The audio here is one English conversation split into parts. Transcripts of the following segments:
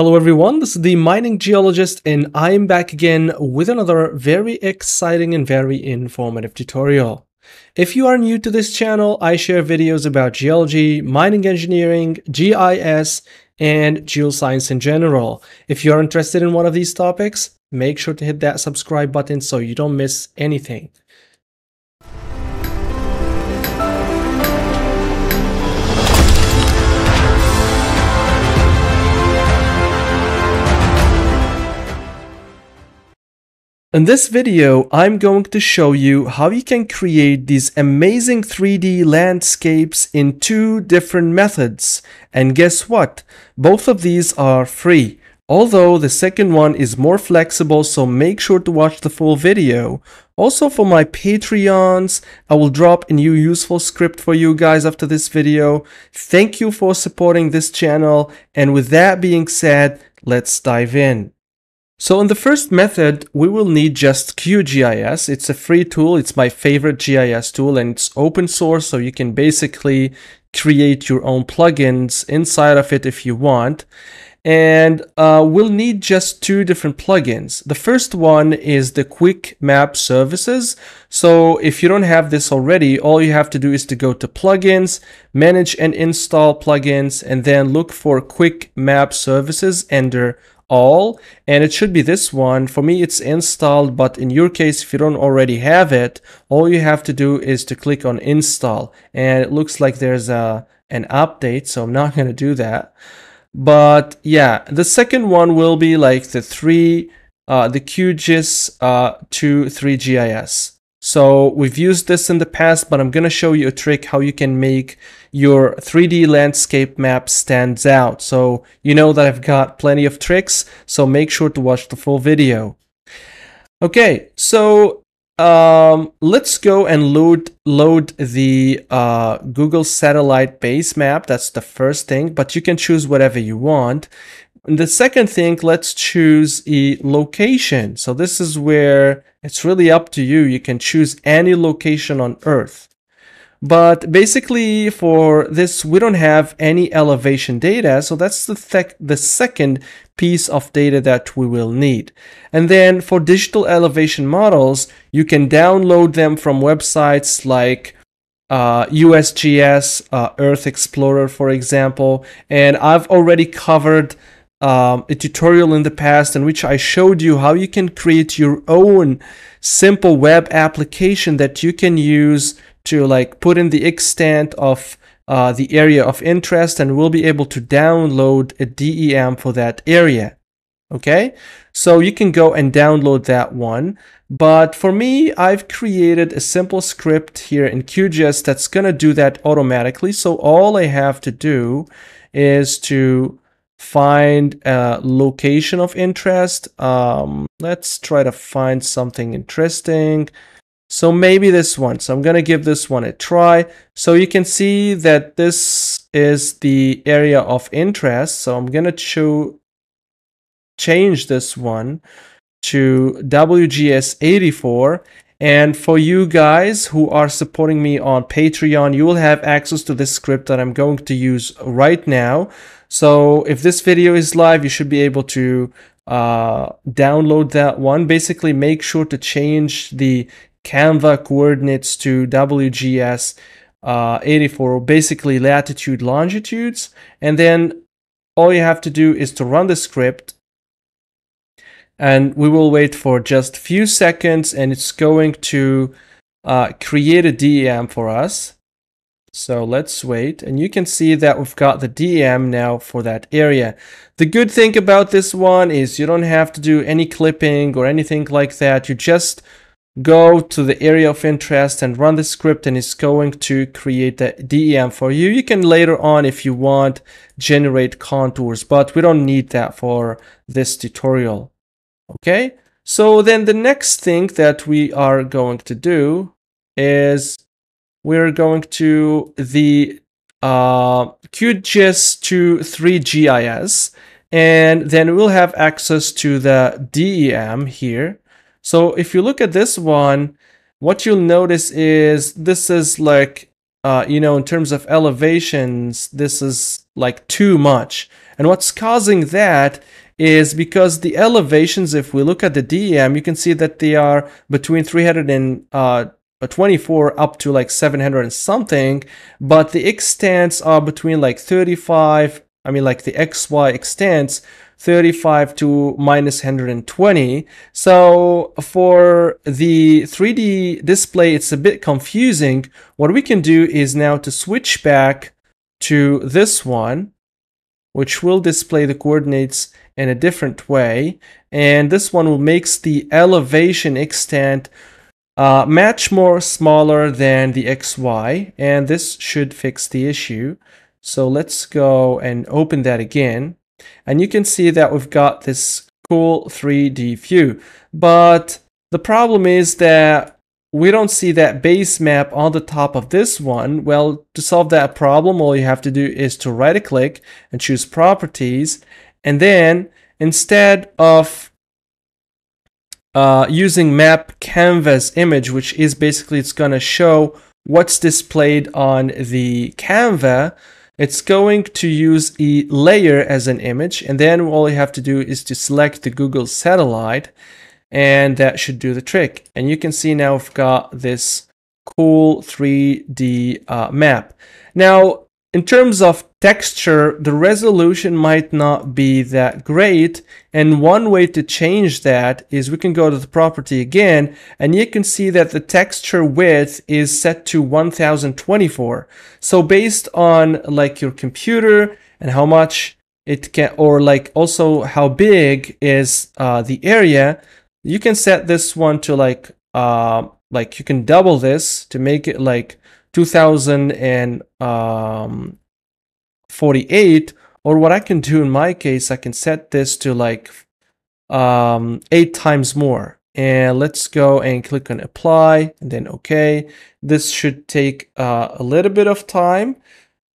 Hello everyone, this is the Mining Geologist and I am back again with another very exciting and very informative tutorial. If you are new to this channel, I share videos about geology, mining engineering, GIS, and geoscience in general. If you are interested in one of these topics, make sure to hit that subscribe button so you don't miss anything. In this video, I'm going to show you how you can create these amazing 3D landscapes in two different methods. And guess what? Both of these are free. Although the second one is more flexible, so make sure to watch the full video. Also for my Patreons, I will drop a new useful script for you guys after this video. Thank you for supporting this channel. And with that being said, let's dive in. So in the first method, we will need just QGIS. It's a free tool. It's my favorite GIS tool and it's open source. So you can basically create your own plugins inside of it if you want. And we'll need just two different plugins. The first one is the Quick Map Services. So if you don't have this already, all you have to do is to go to plugins, manage and install plugins, and then look for Quick Map Services under all, and it should be this one. For me, it's installed, but in your case, if you don't already have it, all you have to do is to click on install, and it looks like there's an update, so I'm not going to do that. But yeah, the second one will be like the QGIS 2, 3 GIS. So we've used this in the past, but I'm going to show you a trick how you can make your 3D landscape map stands out. So you know that I've got plenty of tricks, so make sure to watch the full video. Okay, so let's go and load the Google satellite base map. That's the first thing, but you can choose whatever you want. And the second thing, let's choose a location. So this is where it's really up to you. You can choose any location on Earth. But basically for this, we don't have any elevation data. So that's the second piece of data that we will need. And then for digital elevation models, you can download them from websites like USGS, Earth Explorer, for example. And I've already covered a tutorial in the past in which I showed you how you can create your own simple web application that you can use to like put in the extent of the area of interest, and we'll be able to download a DEM for that area. Okay, so you can go and download that one, but for me, I've created a simple script here in QGIS that's gonna do that automatically. So all I have to do is to find a location of interest. Let's try to find something interesting. So maybe this one. So I'm going to give this one a try. So you can see that this is the area of interest. So I'm going to change this one to WGS84. And for you guys who are supporting me on Patreon, you will have access to this script that I'm going to use right now. So if this video is live, you should be able to download that one. Basically, make sure to change the Canva coordinates to WGS84, basically latitude, longitudes. And then all you have to do is to run the script. And we will wait for just a few seconds, and it's going to create a DEM for us. So let's wait, and you can see that we've got the DEM now for that area. The good thing about this one is you don't have to do any clipping or anything like that. You just go to the area of interest and run the script, and it's going to create the DEM for you. You can later on, if you want, generate contours, but we don't need that for this tutorial. Okay, so then the next thing that we are going to do is we're going to the QGIS 2, 3 GIS, and then we'll have access to the DEM here. So if you look at this one, what you'll notice is this is like, you know, in terms of elevations, this is like too much. And what's causing that is because the elevations, if we look at the DEM, you can see that they are between 324 up to like 700 and something, but the extents are between like 35, I mean like the XY extents, 35 to minus 120. So for the 3D display, it's a bit confusing. What we can do is now to switch back to this one, which will display the coordinates in a different way. And this one will makes the elevation extent much more smaller than the XY. And this should fix the issue. So let's go and open that again. And you can see that we've got this cool 3D view. But the problem is that we don't see that base map on the top of this one. Well, to solve that problem, all you have to do is to right click and choose properties. And then instead of using map canvas image, which is basically it's going to show what's displayed on the Canva, it's going to use a layer as an image, and then all you have to do is to select the Google satellite, and that should do the trick. And you can see now I've got this cool 3D map. Now, in terms of texture, the resolution might not be that great, and one way to change that is we can go to the property again, and you can see that the texture width is set to 1024. So based on like your computer and how much it can, or like also how big is the area, you can set this one to like you can double this to make it like 2048, or what I can do in my case, I can set this to like 8 times more. And let's go and click on apply and then okay. This should take a little bit of time,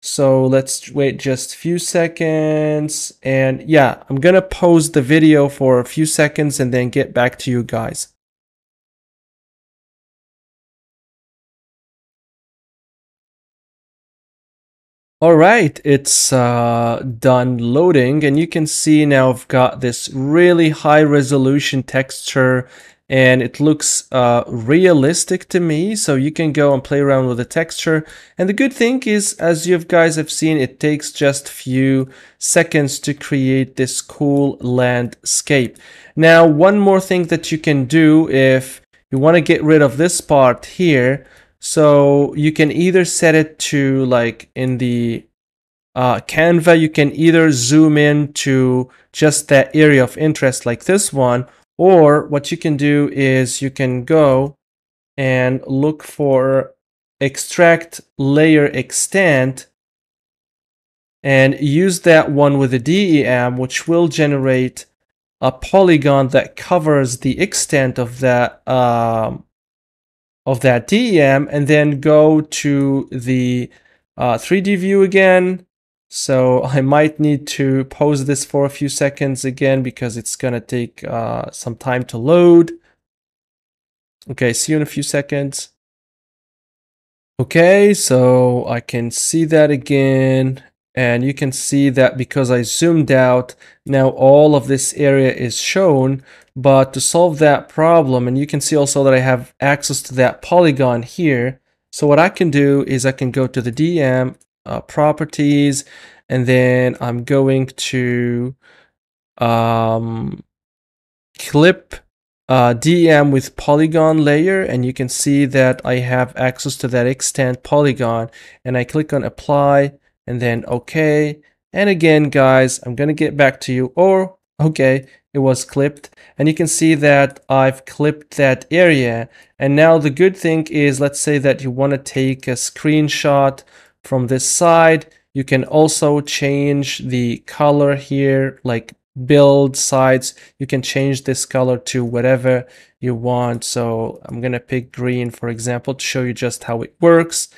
so let's wait just a few seconds. And yeah, I'm gonna pause the video for a few seconds and then get back to you guys. All right, it's done loading, and you can see now I've got this really high resolution texture, and it looks realistic to me. So you can go and play around with the texture. And the good thing is, as you guys have seen, it takes just a few seconds to create this cool landscape. Now, one more thing that you can do if you want to get rid of this part here, so you can either set it to like in the Canva, you can either zoom in to just that area of interest like this one, or what you can do is you can go and look for extract layer extent and use that one with the DEM, which will generate a polygon that covers the extent of that DEM, and then go to the 3D view again. So I might need to pause this for a few seconds again because it's gonna take some time to load. Okay, see you in a few seconds. Okay, so I can see that again, and you can see that because I zoomed out, now all of this area is shown. But to solve that problem, and you can see also that I have access to that polygon here. So what I can do is I can go to the DEM properties, and then I'm going to clip DEM with polygon layer, and you can see that I have access to that extent polygon, and I click on apply and then okay. And again, guys, I'm gonna get back to you, or okay, it was clipped, and you can see that I've clipped that area. And now the good thing is, let's say that you want to take a screenshot from this side, you can also change the color here, like build sides, you can change this color to whatever you want. So I'm gonna pick green, for example, to show you just how it works.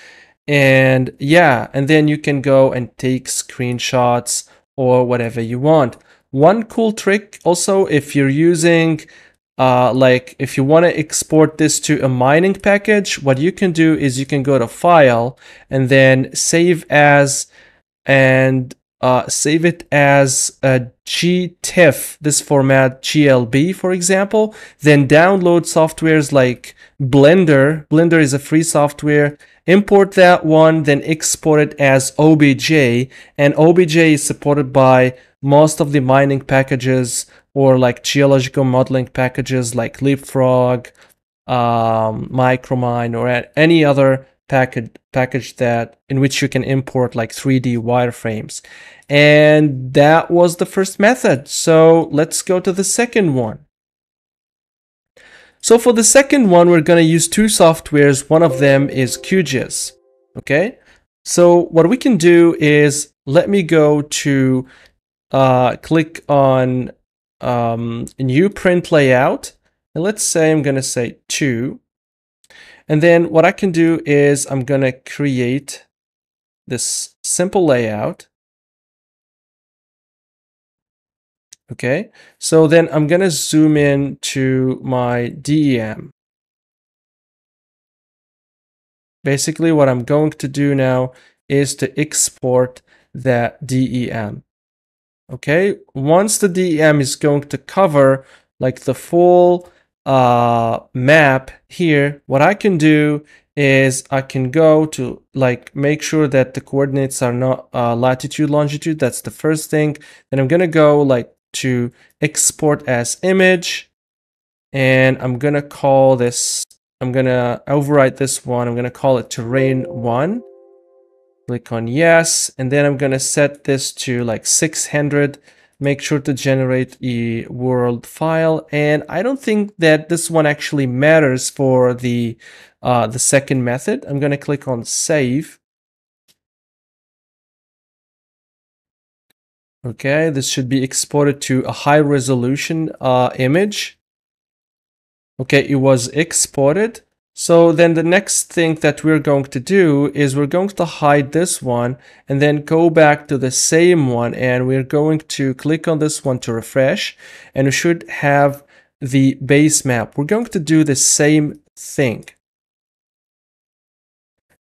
And yeah, and then you can go and take screenshots or whatever you want. One cool trick also, if you're using, like if you want to export this to a mining package, what you can do is you can go to File and then Save As, and save it as a GTIFF, this format GLB, for example, then download softwares like Blender. Blender is a free software. Import that one, then export it as OBJ, and OBJ is supported by most of the mining packages or like geological modeling packages like Leapfrog, MicroMine, or any other package that in which you can import like 3D wireframes. And that was the first method. So let's go to the second one. So for the second one, we're going to use two softwares. One of them is QGIS. Okay. So what we can do is, let me go to click on new print layout. And let's say I'm going to say 2. And then what I can do is I'm going to create this simple layout. Okay, so then I'm going to zoom in to my DEM. Basically, what I'm going to do now is to export that DEM. Okay, once the DEM is going to cover like the full map here, what I can do is I can go to like make sure that the coordinates are not latitude, longitude. That's the first thing. Then I'm going to go like to export as image, and I'm gonna call this, I'm gonna overwrite this one, I'm gonna call it terrain 1. Click on yes, and then I'm gonna set this to like 600. Make sure to generate a world file, and I don't think that this one actually matters for the second method. I'm gonna click on save. Okay, this should be exported to a high resolution image. Okay, it was exported. So then the next thing that we're going to do is we're going to hide this one and then go back to the same one, and we're going to click on this one to refresh, and we should have the base map. We're going to do the same thing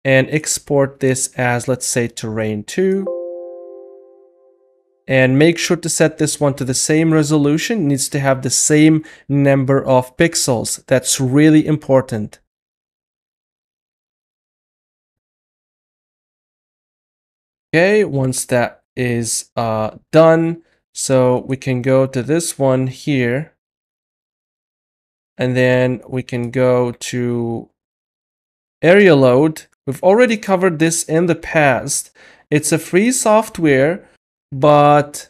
and export this as, let's say, terrain 2. And make sure to set this one to the same resolution. It needs to have the same number of pixels. That's really important. Okay, once that is done, so we can go to this one here, and then we can go to area load. We've already covered this in the past. It's a free software, but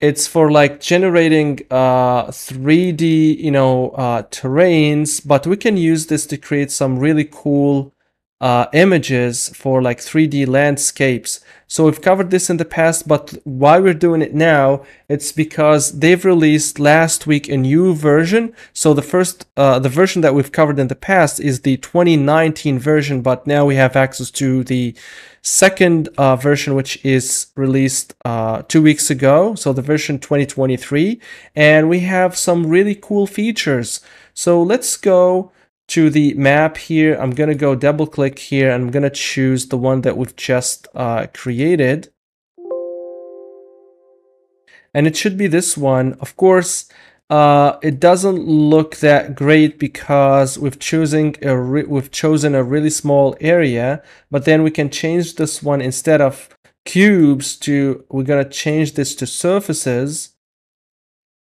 it's for like generating 3D, you know, terrains, but we can use this to create some really cool images for like 3D landscapes. So we've covered this in the past, but why we're doing it now, it's because they've released last week a new version. So the first, the version that we've covered in the past is the 2019 version, but now we have access to the second version, which is released 2 weeks ago. So the version 2023, and we have some really cool features. So let's go to the map here. I'm going to go double click here, and I'm going to choose the one that we've just created. And it should be this one. Of course, it doesn't look that great because we've chosen a really small area, but then we can change this one instead of cubes to, we're going to change this to surfaces.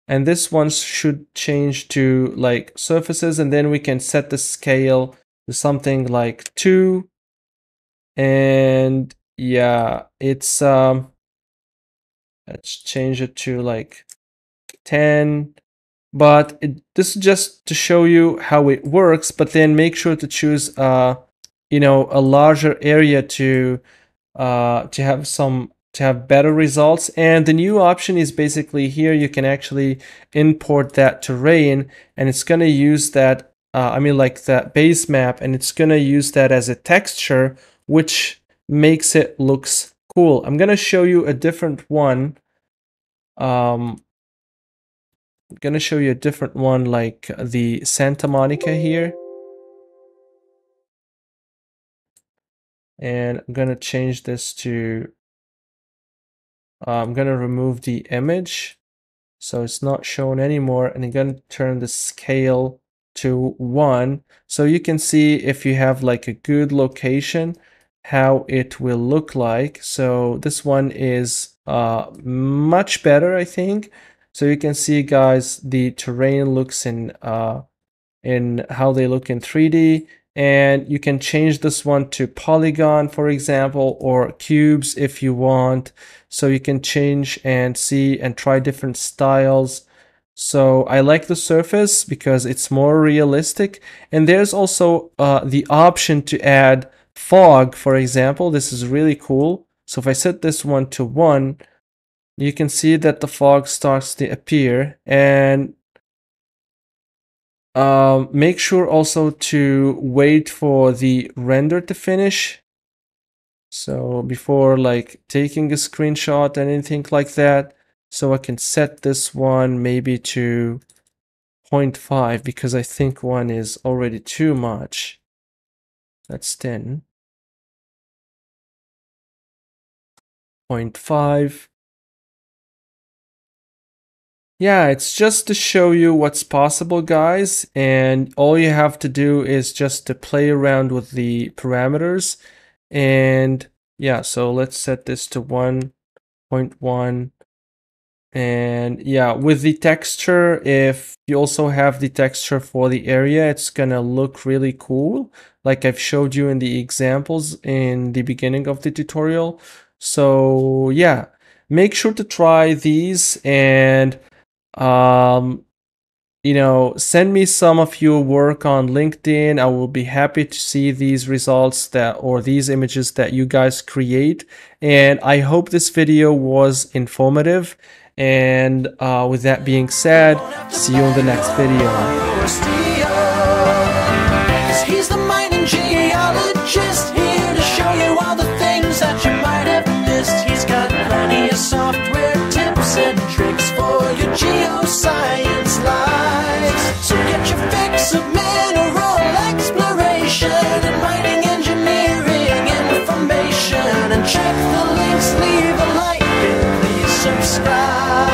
And this one should change to like surfaces, and then we can set the scale to something like 2. And yeah, it's let's change it to like 10. But this is just to show you how it works. But then make sure to choose you know, a larger area to have some, to have better results. And the new option is basically here, you can actually import that terrain, and it's going to use that, I mean like that base map, and it's going to use that as a texture, which makes it looks cool. I'm going to show you a different one. I'm going to show you a different one, like the Santa Monica here. And I'm going to change this to I'm going to remove the image so it's not shown anymore, and I'm going to turn the scale to 1 so you can see if you have like a good location how it will look like. So this one is much better, I think. So you can see, guys, the terrain looks in how they look in 3D, and you can change this one to polygon, for example, or cubes if you want. So you can change and see and try different styles. So I like the surface because it's more realistic, and there's also the option to add fog, for example. This is really cool. So if I set this one to 1, you can see that the fog starts to appear. And make sure also to wait for the render to finish, so before like taking a screenshot and anything like that. So I can set this one maybe to 0.5 because I think 1 is already too much. That's 10. 0.5. Yeah, it's just to show you what's possible, guys, and all you have to do is just to play around with the parameters. And yeah, so let's set this to 1.1. And yeah, with the texture, if you also have the texture for the area, it's gonna look really cool, like I've showed you in the examples in the beginning of the tutorial. So yeah, make sure to try these, and you know, send me some of your work on LinkedIn. I will be happy to see these results that, or these images that you guys create. And I hope this video was informative. And with that being said, see you in the next video. He's the mining geologist, here to show you all the things that you might have missed. He's got plenty of software tips and tricks for your geoscience lives. So get your fix of mineral exploration and mining engineering information, and check the links, leave a like, and please subscribe.